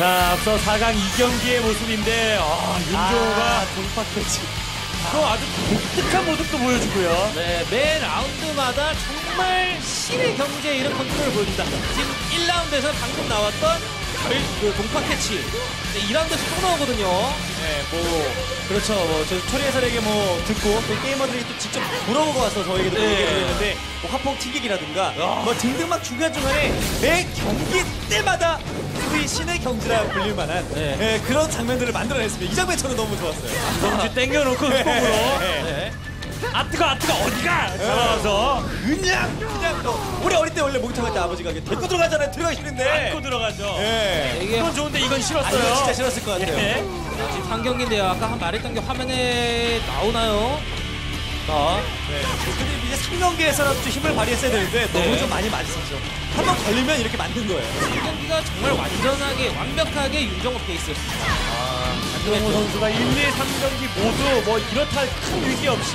자, 앞서 4강 2경기의 모습인데, 윤정호가 동파캐치. 또 아주 독특한 모습도 보여주고요. 네, 매 라운드마다 정말 신의 경지에 이런 컨트롤을 보여준다. 지금 1라운드에서 방금 나왔던 그 동파캐치. 2라운드에서 또 나오거든요. 네, 그렇죠. 저희 처리해설에게 듣고, 또 게이머들이 또 직접 물어보고 와서 저에게도 얘기해주는데, 화폭 튕기기라든가, 등등 막 중간중간에 매 경기 때마다 우리 신의 경지라 불릴 만한 그런 장면들을 만들어냈습니다. 이 장면 저는 너무 좋았어요. 경주 땡겨놓고 흑공으로 아뜨거 어디가! 잘나와서 그냥 우리 어릴 때 원래 목욕탕할 때 아버지가 데리고 들어가잖아요. 들어가기 싫은데 안고 들어가죠. 이건 좋은데 이건 싫었어요. 이건 진짜 싫었을 것 같아요. 지금 3경기인데요. 아까 말했던 게 화면에 나오나요? 근데 이제 3경기에서라도 좀 힘을 발휘했어야 되는데 너무 좀 많이 맞으셨죠. 한번 걸리면 이렇게 만든 거예요. 3경기가 정말 완전하게 완벽하게 윤정호 페이스였습니다. 안정호 선수가 1, 2, 3경기 모두 이렇다 할 큰 위기 없이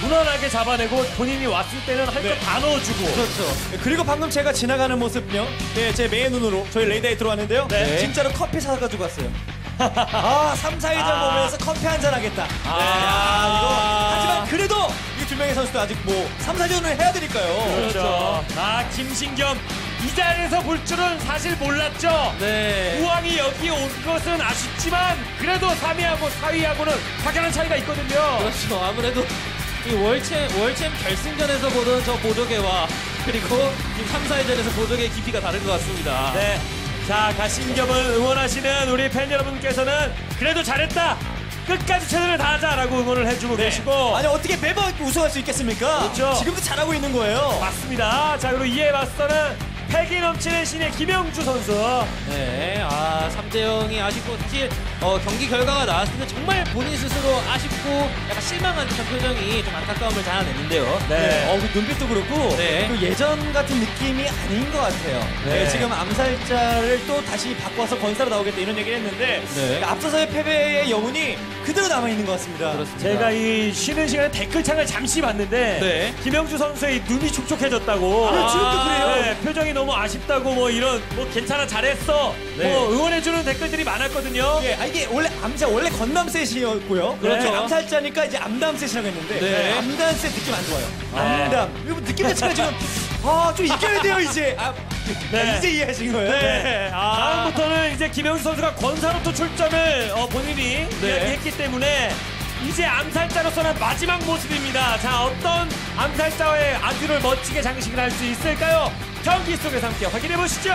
무난하게 잡아내고 본인이 왔을 때는 할 것 다 넣어주고. 그렇죠. 그리고 방금 제가 지나가는 모습요. 제 매의 눈으로 저희 레이더에 들어왔는데요. 진짜로 커피 사가지고 왔어요. 3, 4일전 보면서 커피 한잔 하겠다. 하지만 그래도 이 두 명의 선수도 아직 3, 4전을 해야 되니까요. 그렇죠. 김신겸, 이 자리에서 볼 줄은 사실 몰랐죠. 우왕이 여기 온 것은 아쉽지만 그래도 3위하고 4위하고는 확연한 차이가 있거든요. 그렇죠. 아무래도 이 월챔 결승전에서 보던 저 보조개와 그리고 3, 4회전에서 보조개의 깊이가 다른 것 같습니다. 네. 자, 가신겸을 응원하시는 우리 팬 여러분께서는 그래도 잘했다! 끝까지 최선을 다하자! 라고 응원을 해주고 계시고. 아니, 어떻게 매번 우승할 수 있겠습니까? 그렇죠. 지금도 잘하고 있는 거예요. 맞습니다. 자, 그리고 이에 맞서는 패기 넘치는 신의 김영주 선수. 네, 3대0이 아쉽고, 사실 경기 결과가 나왔을 때 정말 본인 스스로 아쉽고 약간 실망한 듯한 표정이 좀 안타까움을 자아냈는데요. 그 눈빛도 그렇고 또 예전 같은 느낌이 아닌 것 같아요. 지금 암살자를 또 다시 바꿔서 건사로 나오겠다 이런 얘기를 했는데 앞서서의 패배의 여운이 그대로 남아있는 것 같습니다. 그렇습니다. 제가 이 쉬는 시간에 댓글창을 잠시 봤는데 김영주 선수의 눈이 촉촉해졌다고. 지금도 그래요. 표정이 너무 아쉽다고 이런 괜찮아 잘했어 응원해주는 댓글들이 많았거든요. 이게 원래 암자 원래 건담셋이었고요. 그렇죠. 암살자니까 이제 암담셋이라고 했는데 암담셋 느낌 안 좋아요. 암담. 여러분 느낌 자체가 지금 좀 이겨야 돼요 이제. 이제 이해하신 거예요? 다음부터는 이제 김영주 선수가 권사로토 출전을 본인이 이야기했기 때문에 이제 암살자로서는 마지막 모습입니다. 자, 어떤 암살자와의 아듀를 멋지게 장식을 할 수 있을까요? 경기 속에서 함께 확인해 보시죠.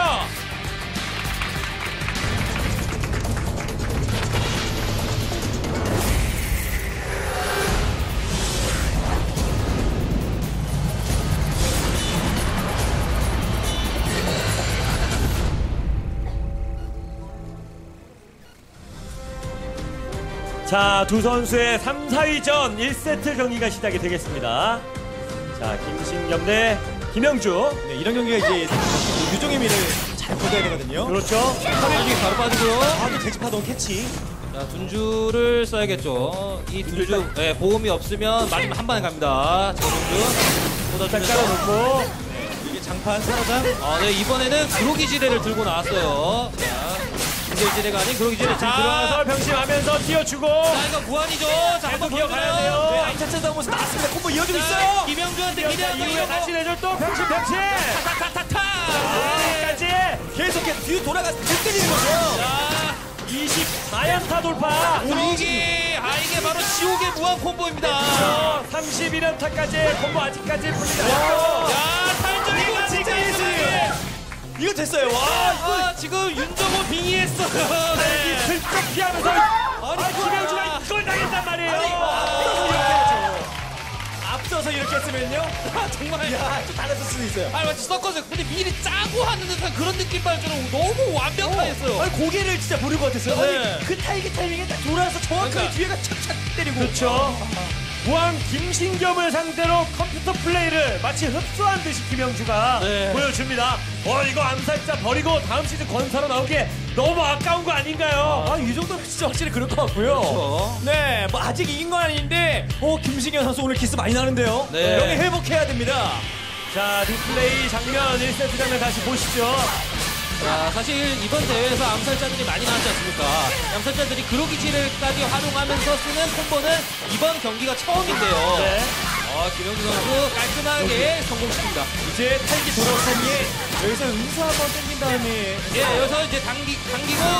자, 두 선수의 3, 4위전 1세트 경기가 시작이 되겠습니다. 자, 김신겸 대 김영주. 이런 경기가 이제 유종의 미를 잘 보셔야 되거든요. 그렇죠. 하늘이 바로 빠지고요. 제집하던 캐치. 자, 둔주를 써야겠죠. 이 둔주, 보험이 없으면 마지막 한 방에 갑니다. 자, 둔주. 보다 잘라놓고. 이게 장판, 사로장. 이번에는 구로기지대를 들고 나왔어요. 구로기지대가 아닌 구로기지대. 자, 들어와서 병심하면서 뛰어주고. 자, 이거 무한이죠. 자, 한번 기어가야 돼요. 아인차차 나오면서 나왔습니다. 콤보 이어주고 있어요. 김영주한테 기대하고 이후에 다시 내줘. 또 병심. 타타타타타. 까지 계속해서 뒤로 돌아가서 들뜨리는 거죠. 자, 20 4연타 돌파. 오기. 이게 바로 지옥의 무한 콤보입니다. 31연타까지 콤보 아직까지 풀리지 않았어요. 야, 탈전이고 진짜 예술이에요. 이거 됐어요. 이거 지금 윤정호 빙의했어요. 슬쩍 피하면서 김영주가 이걸 당했단 말이에요. 앞서서 이렇게 하죠. 앞서서 이렇게 했으면요. 정말 좀 달랐을 수도 있어요. 마치 섞어서 근데 미리 짜고 하는 듯한 그런 느낌 받을 줄은 너무 완벽하였어요. 고개를 진짜 부를 것 같았어요. 그 타이밍에 딱 돌아서 정확하게 뒤에가 착착 때리고. 그렇죠. 무한 김신겸을 상대로 컴퓨터 플레이를 마치 흡수한 듯이 김영주가 보여줍니다. 이거 암살자 버리고 다음 시즌 건사로 나오기에 너무 아까운 거 아닌가요? 이 정도면 진짜 확실히 그럴 것 같고요. 그렇죠. 네, 아직 이긴 건 아닌데 김신겸 선수 오늘 기스 많이 나는데요. 여기 회복해야 됩니다. 자, 리플레이 장면 1세트 장면 다시 보시죠. 자, 사실 이번 대회에서 암살자들이 많이 나왔지 않습니까? 암살자들이 그로기치를까지 활용하면서 쓰는 콤보는 이번 경기가 처음인데요. 네. 김영주 선수 깔끔하게 성공시킵니다. 이제 탈기 돌아오니 여기서 은수 한번 땡긴 다음에 여기서 이제 당기고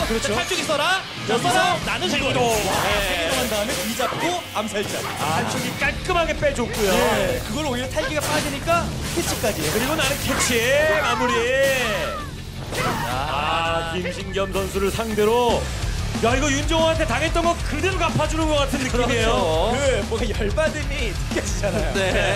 그렇죠. 탈축 있어라. 여기서 나는 생기도. 생기도한 다음에 귀 잡고 암살자. 탈축이 깔끔하게 빼줬고요. 예. 그걸 오히려 탈기가 빠지니까 캐치까지. 그리고 나는 캐치 마무리. 김신겸 선수를 상대로 야, 이거 윤정호한테 당했던 거 그대로 갚아주는 것 같은 느낌이에요. 뭔가 열받음이 느껴지잖아요. 네.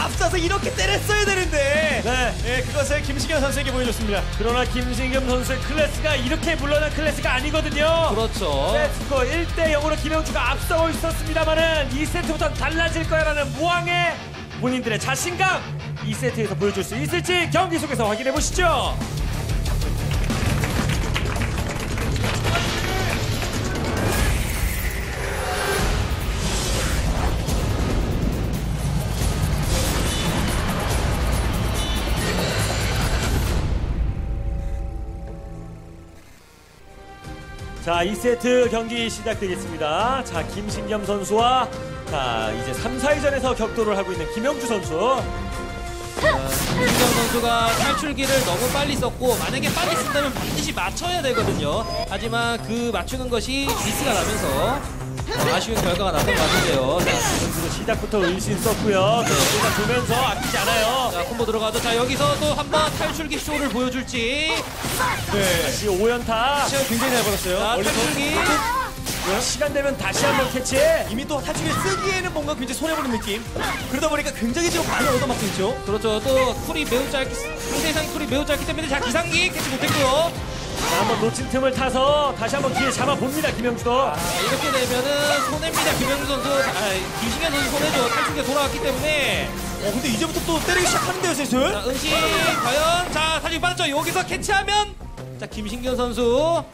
앞서서 이렇게 때렸어야 되는데. 네. 네, 그것을 김신겸 선수에게 보여줬습니다. 그러나 김신겸 선수의 클래스가 이렇게 물러난 클래스가 아니거든요. 그렇죠. 네, 스코어 1대0으로 김영주가 앞서고 있었습니다만은 2세트부터 달라질 거야라는 무항의 본인들의 자신감 2세트에서 보여줄 수 있을지 경기 속에서 확인해 보시죠. 자, 2세트 경기 시작되겠습니다. 자, 김신겸 선수와 이제 3, 4위전에서 격돌을 하고 있는 김영주 선수. 김신겸 선수가 탈출기를 너무 빨리 썼고 만약에 빨리 쓴다면 반드시 맞춰야 되거든요. 하지만 그 맞추는 것이 미스가 나면서 아쉬운 결과가 났던 것 같은데요. 선수도 시작부터 의심 썼고요. 선수가 보면서 아끼지 않아요. 자, 콤보 들어가죠. 자, 여기서 또 한번 탈출기 쇼를 보여줄지. 네. 다시 5연타. 시간 굉장히 잘 벌었어요. 자, 탈출기. 시간 되면 다시 한번 캐치해. 이미 또 탈출기 쓰기에는 뭔가 굉장히 손해보는 느낌. 그러다 보니까 굉장히 지금 많이 얻어맞고 있죠. 그렇죠. 또 쿨이 매우 짧기, 상대상 쿨이 매우 짧기 때문에 자, 기상기 캐치 못했고요. 자, 한번 놓친 틈을 타서 다시 한번 기회 잡아봅니다, 김영주도. 이렇게 되면은 손해입니다, 김영주 선수. 김신겸 선수 손해죠. 탈출기에 돌아왔기 때문에. 근데 이제부터 또 때리기 시작하는데요, 슬슬. 자, 은신, 과연. 자, 탈출기 빠졌죠. 여기서 캐치하면. 자, 김신겸 선수.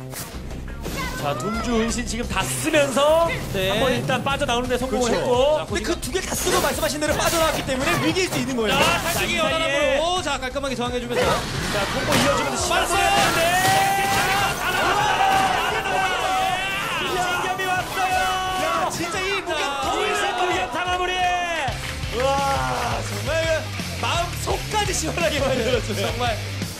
자, 돈주 은신 지금 다 쓰면서 한번 일단 빠져나오는데 성공을 했고. 자, 근데 그 두 개 다 쓰고 말씀하신 대로 빠져나왔기 때문에 위기일 수 있는 거예요. 자, 탈출기 연안함으로. 자, 깔끔하게 저항해주면서. 자, 콤보 이어주면서 시작했는데. 시원하게 만들었어요. 정말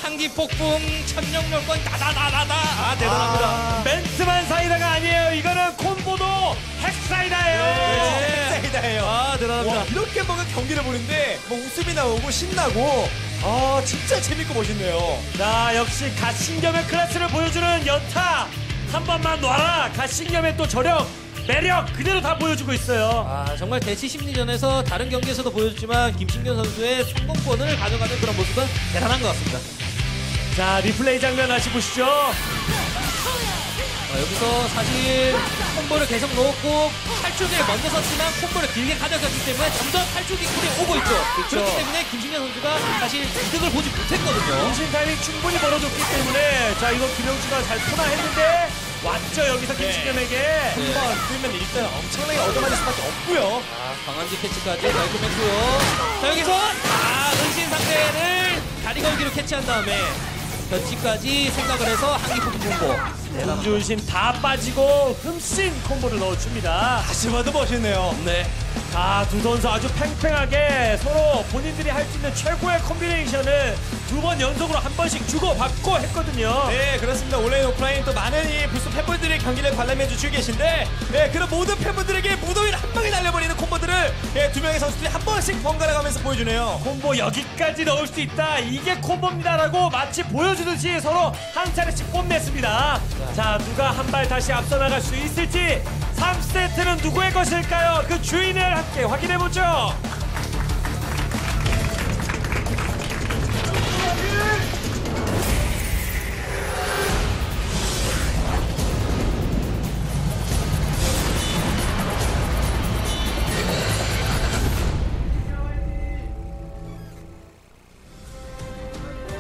한기 폭풍 천력몇번 다다다다다. 대단합니다. 멘트만 사이다가 아니에요. 이거는 콤보도 핵사이다예요. 네, 핵사이다예요. 대단합니다. 와, 이렇게 뭔가 경기를 보는데 뭐 웃음이 나오고 신나고 진짜 재밌고 멋있네요. 자, 역시 가신겸의 클래스를 보여주는 연타 한 번만 놔라. 가신겸의 또 저력 매력 그대로 다 보여주고 있어요. 정말 대치 심리전에서 다른 경기에서도 보여줬지만 김신겸 선수의 성공권을 가져가는 그런 모습은 대단한 것 같습니다. 자, 리플레이 장면 다시 보시죠. 여기서 사실 콤보를 계속 넣었고 탈출기에 먼저 섰지만 콤보를 길게 가져갔기 때문에 점점 탈출기 쿨이 오고 있죠. 그렇죠. 그렇기 때문에 김신겸 선수가 사실 이득을 보지 못했거든요. 은신 타이밍 충분히 벌어줬기 때문에 자, 이거 김영주가 잘 터나했는데 왔죠. 여기서 김신겸에게 한번 쓰면 일단 엄청나게 얻어맞을 수밖에 없고요. 강한지 캐치까지 발급했고요. 자, 여기서 은신 상대를 다리 걸기로 캐치한 다음에 변치까지 생각을 해서 한기 폭풍 콤보. 동주 은신 다 빠지고 흠씬 콤보를 넣어줍니다. 다시 봐도 멋있네요. 네. 자, 두 선수 아주 팽팽하게 서로 본인들이 할 수 있는 최고의 콤비네이션을 두 번 연속으로 한 번씩 주고받고 했거든요. 네, 그렇습니다. 온라인, 오프라인 또 많은 이 불쏘 팬분들이 경기를 관람해 주시고 계신데 그런 모든 팬분들에게 무더위를 한 방에 날려버리는 콤보들을 두 명의 선수들이 한 번씩 번갈아 가면서 보여주네요. 콤보 여기까지 넣을 수 있다. 이게 콤보입니다. 라고 마치 보여주듯이 서로 한 차례씩 뽐냈습니다. 자, 누가 한 발 다시 앞서 나갈 수 있을지 3세트는 누구의 것일까요? 그 주인을 함께 확인해보죠.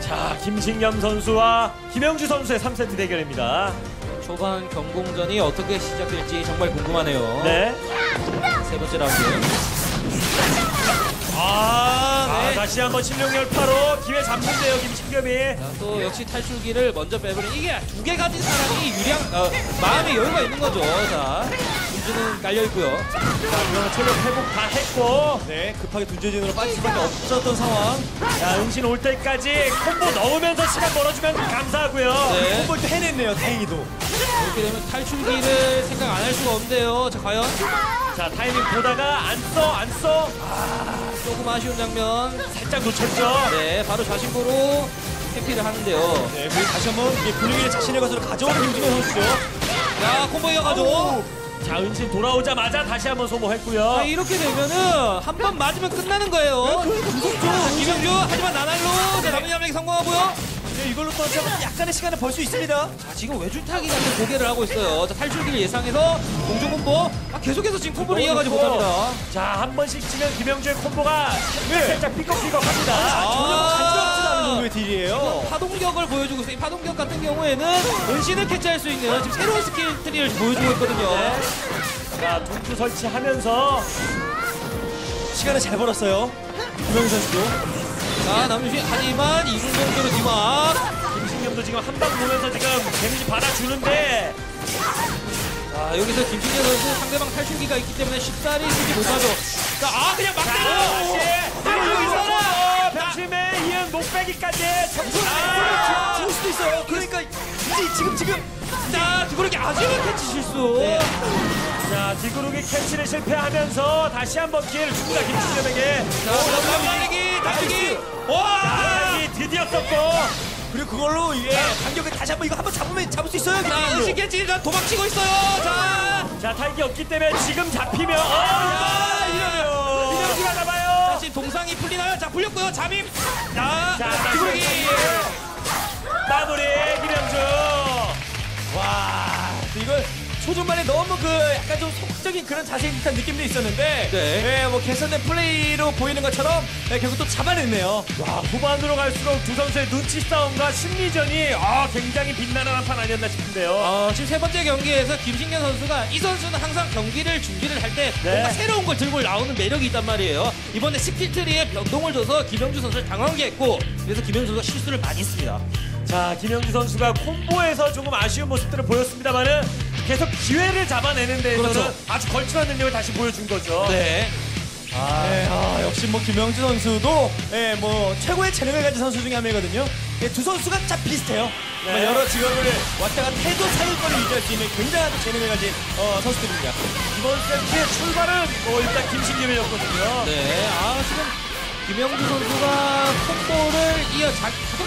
자, 김신겸 선수와 김영주 선수의 3세트 대결입니다. 초반 경공전이 어떻게 시작될지 정말 궁금하네요. 네. 세 번째 라운드. 네. 다시 한번 16열파로 기회 잡는데요, 김신겸이. 자, 또 역시 탈출기를 먼저 빼버린, 이게 두 개 가진 사람이 유리한, 마음의 여유가 있는 거죠. 자, 김준은 깔려있고요. 자, 그러면 체력 회복 다 했고, 네, 급하게 둔재진으로 빠질 수밖에 없었던 상황. 자, 은신 올 때까지 콤보 넣으면서 시간 벌어주면 감사하고요. 네. 콤보를 또 해냈네요, 다행히도. 이렇게 되면 탈출기를 생각 안 할 수가 없는데요. 자, 과연? 자, 타이밍 보다가 안 써. 아, 조금 아쉬운 장면. 살짝 놓쳤죠? 네, 바로 좌심으로 회피를 하는데요. 네, 그리고 다시 한번 분위기를 자신의 것으로 가져오는 김준호 선수죠. 자, 콤보 이어가죠. 자, 은신 돌아오자마자 다시 한번 소모했고요. 자, 이렇게 되면은 한 번 맞으면 끝나는 거예요. 김영주, 하지만 나날로. 자, 남은 양력이 성공하고요. 네, 이걸로 또 약간의 시간을 벌 수 있습니다. 자, 지금 외줄타기 같은 고개를 하고 있어요. 자, 탈출기를 예상해서 공중콤보. 아, 계속해서 지금 콤보를 이어가지 못합니다. 자, 한 번씩 치면 김영주의 콤보가 살짝 삐걱삐걱합니다. 전혀 간지럽지도 않은 정도의 딜이에요. 파동격을 보여주고 있어요. 이 파동격 같은 경우에는 은신을 캐치할 수 있는 지금 새로운 스킬 트리를 보여주고 있거든요. 네. 자, 둥투 설치하면서 시간을 잘 벌었어요, 김영주 선수도. 자, 남준씨, 하지만 이중동대로 디막. 김신겸도 지금 한방 보면서 지금 데미지 받아주는데. 자, 여기서 김신겸 선수 상대방 탈출기가 있기 때문에 쉽사리 쓰지 못하죠. 자, 아, 그냥 막 때려! 그리고 있어라! 병심에 이은 목빼기까지. 아, 죽을 수도 있어요. 그러니까, 이제 지금. 자, 뒤구르기 아쉬운 캐치 실수. 네. 자, 뒤구르기 캐치를 실패하면서 다시 한번 기회를 줍니다, 김신겸에게. 자, 나가기, 달리기. 와! 드디어 썼고. 그리고 그걸로 이게 간격을 다시 한번 이거 한번 잡으면 잡을 수 있어요. 자, 은신캐치 도망치고 있어요. 자, 타격이 없기 때문에 지금 잡히면 이러면 민영주가 잡아요. 다시 동상이 풀리나요? 자, 풀렸고요. 잠입. 자, 뒤구르기 마무리 김영주. 와, 이걸 초중반에 너무 그 약간 좀 속적인 그런 자세인 듯한 느낌도 있었는데, 네, 네, 뭐 개선된 플레이로 보이는 것처럼, 네, 결국 또 잡아냈네요. 와, 후반으로 갈수록 두 선수의 눈치 싸움과 심리전이 굉장히 빛나는 한판 아니었나 싶은데요. 지금 세 번째 경기에서 김신겸 선수가, 이 선수는 항상 경기를 준비를 할 때, 네, 뭔가 새로운 걸 들고 나오는 매력이 있단 말이에요. 이번에 스킬트리에 변동을 줘서 김영주 선수를 당황하게 했고, 그래서 김영주 선수가 실수를 많이 했습니다. 자, 김영주 선수가 콤보에서 조금 아쉬운 모습들을 보였습니다만은 계속 기회를 잡아내는 데에서는, 그렇죠, 아주 걸출한 능력을 다시 보여준 거죠. 네. 네, 역시 뭐 김영주 선수도, 네, 뭐 최고의 재능을 가진 선수 중에 한 명이거든요. 네, 두 선수가 참 비슷해요. 네. 여러 직업을 왔다 갔다 해도 사용권을 유지할 수 있는 굉장한 재능을 가진 선수들입니다. 이번 세트의 출발은 일단 김신겸이었거든요. 네, 지금 김영주 선수가 콤보를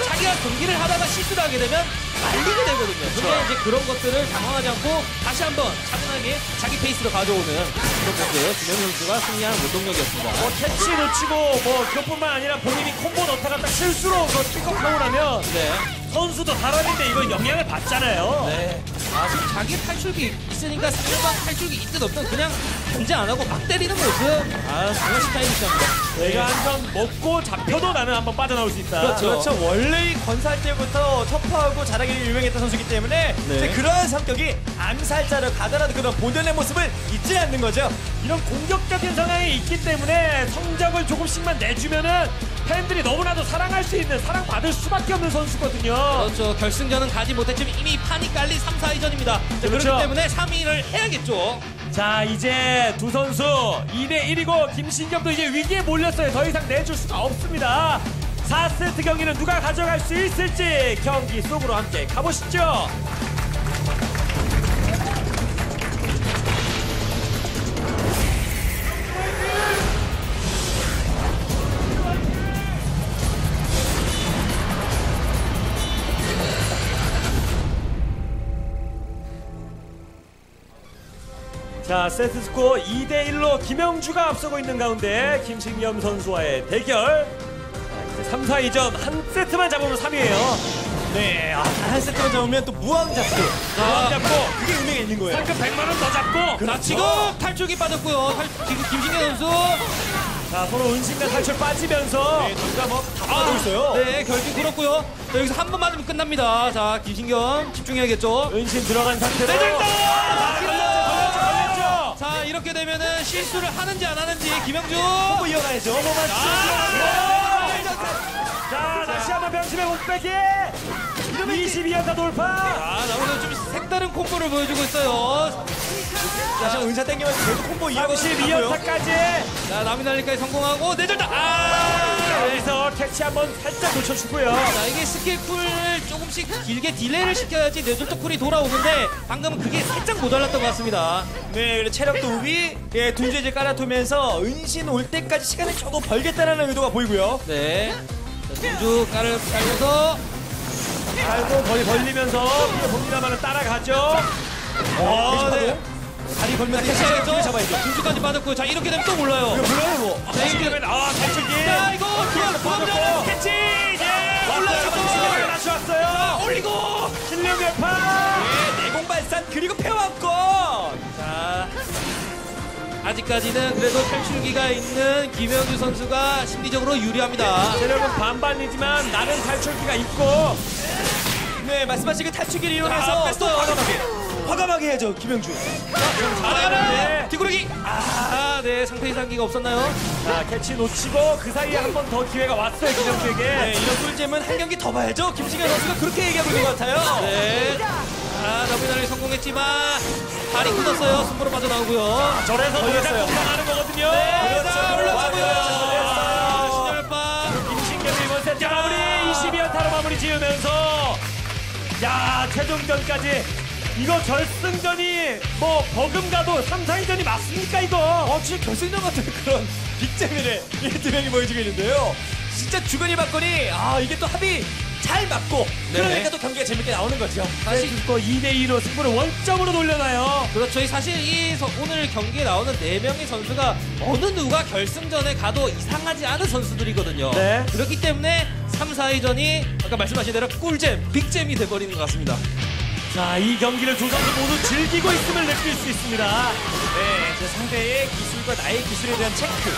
자기가 경기를 하다가 실수를 하게 되면 말리게 되거든요. 근데 그렇죠, 이제 그런 것들을 당황하지 않고 다시 한번 차분하게 자기 페이스로 가져오는 그런 것들, 김영주 선수가 승리하는 원동력이었습니다. 캐치 놓치고 그것뿐만 아니라 본인이 콤보 넣다가 딱 실수로 픽업하고 나면, 네, 선수도 사람인데 이거 영향을 받잖아요. 네. 지금 자기 탈출기 있으니까 상대방 탈출기 있든 없든 그냥 견제 안 하고 막 때리는 모습. 정말 스타일이십니다. 내가 한번 먹고 잡혀도 나는 한번 빠져나올 수 있다. 그렇죠. 원래 건살 때부터 터프하고 잘하기로 유명했던 선수이기 때문에, 네, 이제 그러한 성격이 암살자를 가더라도 그런 본연의 모습을 잊지 않는 거죠. 이런 공격적인 성향이 있기 때문에 성적을 조금씩만 내주면은 팬들이 너무나도 사랑할 수 있는, 사랑받을 수밖에 없는 선수거든요. 그렇죠. 결승전은 가지 못했지만 이미 판이 깔린 3, 4위전입니다. 자, 그렇죠. 그렇기 때문에 3위를 해야겠죠. 자, 이제 두 선수 2대1이고 김신겸도 이제 위기에 몰렸어요. 더 이상 내줄 수가 없습니다. 4세트 경기는 누가 가져갈 수 있을지 경기 속으로 함께 가보시죠. 자, 세트 스코어 2대1로 김영주가 앞서고 있는 가운데 김신겸 선수와의 대결. 자, 3, 4위전 한 세트만 잡으면 3위예요. 네, 한 세트만 잡으면 또 무한 잡고. 무한 잡고. 그게 의미가 있는 거예요. 상금 100만 원 더 잡고. 그렇죠. 지금 탈출기 빠졌고요. 김신겸 선수. 자, 서로 은신과 탈출 빠지면서. 네, 둘 다 다 빠져 있어요. 네, 결승 굴었고요. 자, 여기서 한 번 맞으면 끝납니다. 자, 김신겸 집중해야겠죠. 은신 들어간 상태로. 자, 이렇게 되면은 실수를 하는지 안 하는지 김영주 콤보 이어가야죠. 자, 다시 한번 병심의 목배기 22연타 돌파. 아, 나보다 좀 색다른 콤보를 보여주고 있어요. 다시 한번 은사 땡기면서 계속 콤보 22연타까지. 자, 남이 날리까지 성공하고 내절다. 아, 여기서 캐치 한번 살짝 놓쳐주고요. 자, 이게 스킬쿨을 조금씩 길게 딜레이를 시켜야지 내절도 쿨이 돌아오는데 방금은 그게 살짝 모자랐던 것 같습니다. 네, 체력도 우비, 예, 둔제질 깔아두면서 은신 올 때까지 시간을 저도 벌겠다라는 의도가 보이고요. 네. 둔주 깔면서 깔고 벌리면서 봅니다만 따라가죠. 네. 다리 걸면서 캐치하겠죠? 잡아야죠. 둔주까지 빠졌고, 자, 이렇게 되면 또 몰라요. 이거 몰라요. 자, 이렇게 되면, 아, 탈출기. 자, 이거 도망가는 캐치. 예, 올라가서 다시 왔어요. 자, 올리고 실력 열판. 예, 내공발산 그리고 폐왕권. 자, 아직까지는 그래도 탈출기가 있는 김영주 선수가 심리적으로 유리합니다. 체력은 반반이지만 나는 탈출기가 있고. 네, 말씀하신 그 탈출기를 이용해서 또 화감하게 해야죠, 김영주. 잘하는데 뒤구르기. 아, 네, 상태 이상 기가 없었나요? 자, 캐치 놓치고 그 사이에 한 번 더 기회가 왔어요, 김영주에게. 네, 이런 꿀잼은 한 경기 더 봐야죠. 김신겸 선수가 그렇게 얘기하고 있는 것 같아요. 네. 아, 너비나리 성공했지만 발이 끊었어요. 숨으로 빠져나오고요. 절에서 보겠어요. 하는 거거든요. 네, 자, 올라가고요. 아, 김신겸 1번 세트 마무리 22연타로 마무리 지으면서, 야, 최종전까지. 이거 결승전이 뭐 버금가도 3, 4위전이 맞습니까, 이거? 진짜 결승전 같은 그런 빅재미를 두 명이 보여주고 있는데요. 진짜 주변이 맞거니, 아, 이게 또 합이 잘 맞고, 네네. 그러니까 또 경기가 재밌게 나오는 거죠. 사실 이거 2대2로 승부를 원점으로 돌려놔요. 그렇죠. 사실 이 오늘 경기에 나오는 4명의 선수가 어느 누가 결승전에 가도 이상하지 않은 선수들이거든요. 네. 그렇기 때문에 3, 4위전이 아까 말씀하신 대로 꿀잼, 빅잼이 돼버리는 것 같습니다. 자, 이 경기를 두 선수 모두 즐기고 있음을 느낄 수 있습니다. 네, 이제 상대의 기술과 나의 기술에 대한 체크,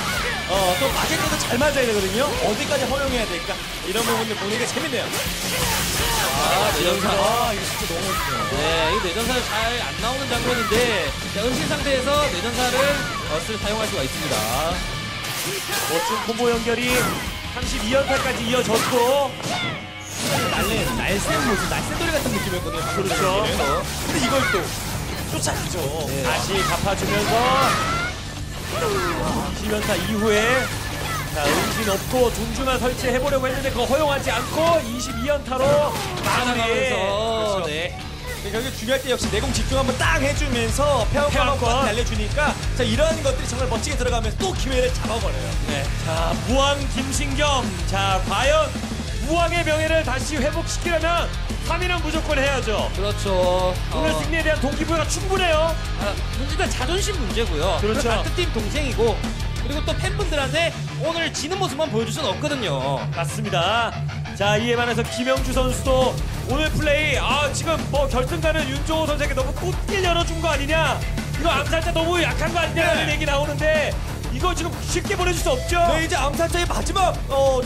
또 맞을 때도 잘 맞아야 되거든요. 어디까지 허용해야 될까? 이런 부분들 보는 게 재밌네요. 아, 내전사. 아, 이거 진짜 너무 멋있어요. 네, 이 내전사를 잘 안 나오는 장면인데, 은신 상태에서 내전사를 어슬 사용할 수가 있습니다. 멋진 콤보 연결이 32연타까지 이어졌고, 날쌘 모습, 날쌘돌이 같은 느낌이었거든요. 그렇죠. 근데 이걸 또 쫓아주죠. 네. 다시 갚아주면서 지면사 이후에, 자, 은신 없고 둔주만 설치해보려고 했는데 그거 허용하지 않고 22연타로 마무리하면서. 네. 결국 중요할 때 역시 내공 집중 한번 딱 해주면서 폐왕권 날려주니까, 자, 이러한 것들이 정말 멋지게 들어가면서 또 기회를 잡아버려요. 네. 자, 무왕 김신겸. 자, 과연 무왕의 명예를 다시 회복시키려면 3위는 무조건 해야죠. 그렇죠. 오늘 승리에 대한 동기부여가 충분해요. 문제는 자존심 문제고요. 그렇죠. 같은 팀 동생이고, 그리고 또 팬분들한테 오늘 지는 모습만 보여줄 수는 없거든요. 맞습니다. 자, 이에 반해서 김영주 선수도 오늘 플레이, 아, 지금 뭐 결승가는 윤정호 선수에게 너무 꽃길 열어준 거 아니냐, 이거 암살자 너무 약한 거 아니냐라는, 네, 얘기 나오는데 이거 지금 쉽게 보내줄 수 없죠? 네, 이제 암살자의 마지막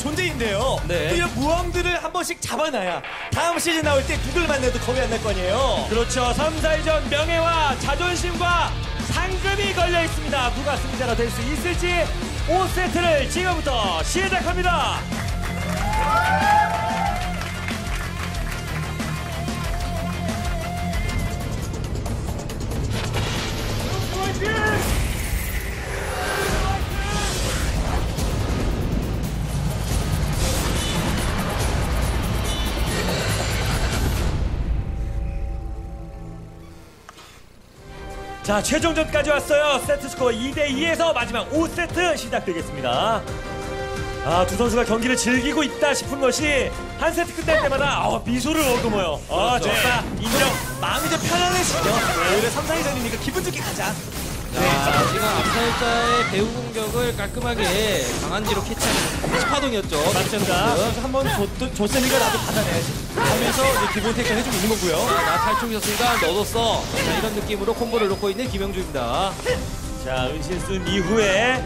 존재인데요. 네. 이런 무왕들을 한 번씩 잡아놔야 다음 시즌 나올 때 누굴 만나도 겁이 안 날 거 아니에요. 그렇죠. 3, 4위전 명예와 자존심과 상금이 걸려있습니다. 누가 승자가 될 수 있을지 5세트를 지금부터 시작합니다. 자, 최종전까지 왔어요. 세트 스코어 2대2에서 마지막 5세트 시작되겠습니다. 아, 두 선수가 경기를 즐기고 있다 싶은 것이 한 세트 끝날 때마다 미소를 머금어요. 아, 좋다. 인정. 마음이 좀 편안해지죠. 네. 오히려 3, 4위전이니까 기분 좋게 가자. 자, 네. 지금 암살자의 배후 공격을 깔끔하게 강한지로 캐치하는 파동이었죠. 맞습니다. 한번 조세미가 나도 받아내야지 하면서 이제 기본 테이크를 해주고 있는 거고요. 네, 나 탈출이었으니까 너도 써. 자, 이런 느낌으로 콤보를 놓고 있는 김영주입니다. 자, 은신 쓴 이후에,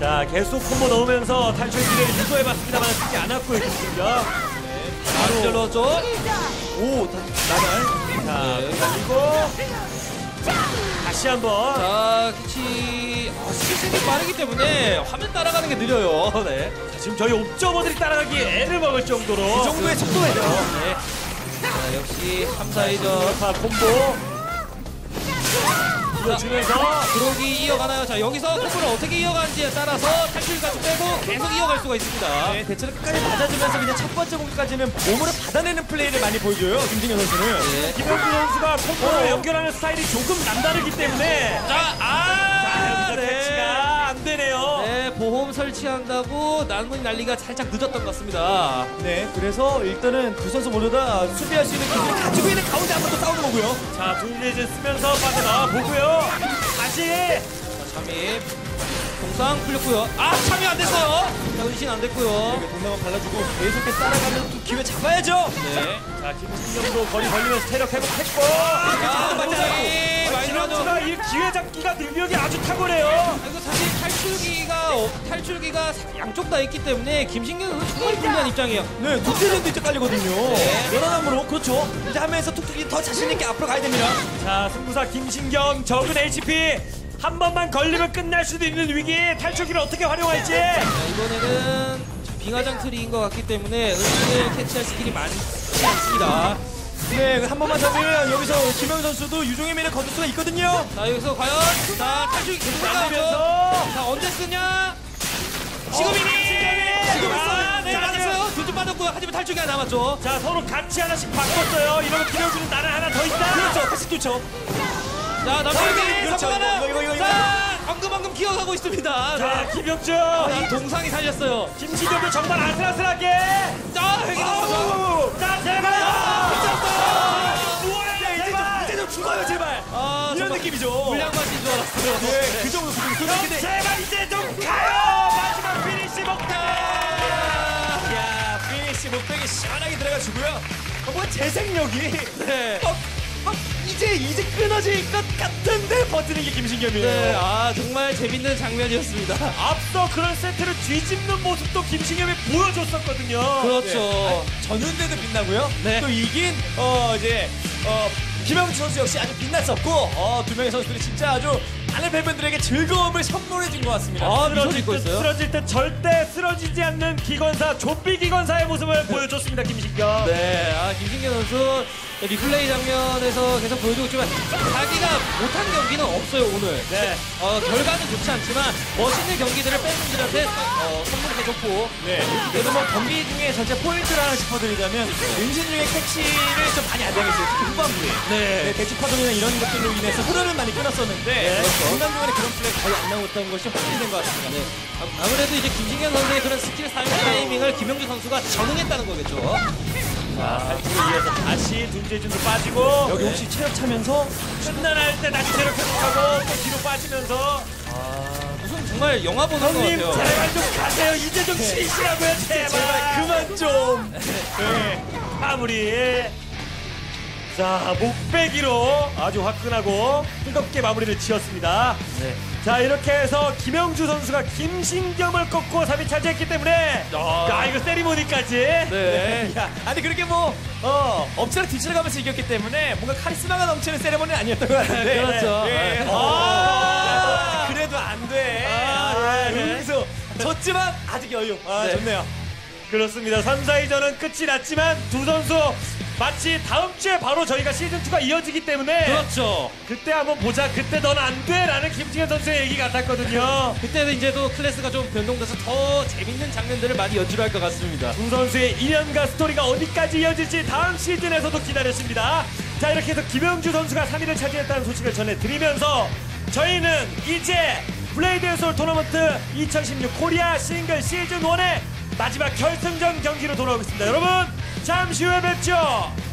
자, 계속 콤보 넣으면서 탈출기를 유도해봤습니다만 쓰지 않았고요, 김영주가. 네, 바로 잘 넣었죠. 오, 나갈. 자, 네. 그리고 다시 한번. 자, 캐치. 스윙이 빠르기 때문에 화면 따라가는 게 느려요. 네. 자, 지금 저희 옵저버들이 따라가기 애를 먹을 정도로 그 정도의 속도예요. 네. 자, 역시 3사이저 자, 콤보 이어주면서 들어오기 이어가나요? 자, 여기서 콤보를 어떻게 이어가는지에 따라서 탈출까지 빼고 계속 이어갈 수가 있습니다. 네, 대처를 끝까지 받아주면서 그냥 첫 번째 공까지는 몸으로 받아내는 플레이를 많이 보여줘요, 김신겸 선수는. 네. 김영주 선수가 콤보를 연결하는 스타일이 조금 남다르기 때문에 자, 여기서 네. 배치가 안 되네요. 네, 보험 설치한다고 난문 난리가 살짝 늦었던 것 같습니다. 네, 그래서 일단은 두 선수 모두 다 수비할 수 있는 기술을 가지고 있는 가운데 한번더 싸우는 거고요. 자, 둘레즈 쓰면서 빠져나와 보고요. 다시! 자, 잠입. 동상 풀렸고요. 아, 참이 안 됐어요. 자, 은신 안 됐고요. 네, 동상을 발라주고 계속해서 따라가면 또 기회 잡아야죠. 네. 자, 김신겸도 거리 벌리면서 체력 회복했고. 자, 반대로. 지난주가 이 기회 잡기가 능력이 아주 탁월해요. 이거 사실 탈출기가 양쪽 다 있기 때문에 김신겸 선수 정말 불리한 입장이에요. 네, 툭툭이도 이제 깔리거든요. 연하남으로 네. 그렇죠. 이제 하면서 툭툭이 더 자신 있게 앞으로 가야 됩니다. 자, 승부사 김신겸 적은 HP 한 번만 걸리면 끝날 수도 있는 위기에 탈출기를 어떻게 활용할지. 자, 이번에는 빙하장 트리인 것 같기 때문에 은신을 캐치할 스킬이 많지 않습니다. 네, 한 번만 잡으면 여기서 김영주 선수도 유종의 미를 거둘 수가 있거든요. 자, 여기서 과연 자, 탈출이 계속 나가면서 자, 언제 쓰냐? 지금이니! 아, 네, 맞았어요. 두점 빠졌고요. 하지만 탈출이 하나 남았죠. 자, 서로 같이 하나씩 바꿨어요. 이러면 김영주는 나는 하나 더 있다. 그렇죠, 다시 뚫죠. 자, 남편이 그렇죠. 이거. 자, 방금 기어가고 있습니다. 자, 김영주. 자, 동상이 살렸어요. 김신겸도 정말 아슬아슬하게. 자, 회기도 자, 제발. 죽어요, 제발! 아, 이런 느낌이죠. 물량 맛인 줄 알았어요. 네, 그 정도 수준. 근데 제발 이제 좀 가요! 마지막 피니시 목대! 이야, 피니시 목대기 시원하게 들어가주고요. 뭔가 재생력이. 네. 이제 끊어질 것 같은데 버티는 게 김신겸이에요. 네, 아, 정말 재밌는 장면이었습니다. 앞서 그런 세트를 뒤집는 모습도 김신겸이 보여줬었거든요. 그렇죠. 네. 아니, 전운대도 빛나고요. 네. 또 이긴, 김영주 선수 역시 아주 빛났었고 두 명의 선수들이 진짜 아주 많은 팬분들에게 즐거움을 선물해준 것 같습니다. 아, 쓰러질 때 절대 쓰러지지 않는 기건사, 좀비 기건사의 모습을 보여줬습니다, 김신겸. 네, 아, 김신겸 선수 리플레이 장면에서 계속 보여주고 있지만 자기가 못한 경기는 없어요, 오늘. 네. 결과는 좋지 않지만 멋있는 경기들을 팬분들한테 선물해줬고. 네. 그래도 뭐 경기 중에 전체 포인트를 하나 짚어드리자면 은신 중에 캐치를 좀 많이 안 당했어요, 특히 후반부에. 네. 대치 파동이나 이런 것들로 인해서 흐름을 많이 끊었었는데 중간중간에 그런 플레이 거의 안 나왔던 것이 확인된 것 같습니다. 네. 아무래도 이제 김신겸 선수의 그런 스킬 사용 타이밍을 김영주 선수가 적응했다는 거겠죠. 자, 발표를 이어서 다시 둔재준도 빠지고 여기 혹시 체력 차면서 끝나날 때 다시 체력 회복하고 또 뒤로 빠지면서 무슨 정말 영화 보는 것 같아요. 형님, 제발 좀 가세요. 이제 좀 쉬시라고요. 제발 그만 좀. 네, 마무리. 자, 목배기로 아주 화끈하고 뜨겁게 마무리를 지었습니다. 네. 자, 이렇게 해서 김영주 선수가 김신겸을 꺾고 3위 차지했기 때문에 야, 이거 세리머니까지. 네. 야, 아니 그렇게 뭐 업체를 뒤치러가면서 이겼기 때문에 뭔가 카리스마가 넘치는 세리머니는 아니었던 것 같은데. 그렇죠. 네. 아, 그래도 안 돼. 아, 여기서 졌지만 아직 여유. 아, 네. 좋네요. 그렇습니다. 3-4위전은 끝이 났지만 두 선수 마치 다음 주에 바로 저희가 시즌2가 이어지기 때문에 그렇죠. 그때 한번 보자. 그때 넌 안 돼! 라는 김신겸 선수의 얘기 같았거든요. 그때는 이제 또 클래스가 좀 변동돼서 더 재밌는 장면들을 많이 연출할 것 같습니다. 두 선수의 인연과 스토리가 어디까지 이어질지 다음 시즌에서도 기다렸습니다. 자, 이렇게 해서 김영주 선수가 3위를 차지했다는 소식을 전해드리면서 저희는 이제 블레이드 앤 소울 토너먼트 2016 코리아 싱글 시즌 1의 마지막 결승전 경기로 돌아오겠습니다. 여러분, 잠시 후에 뵙죠.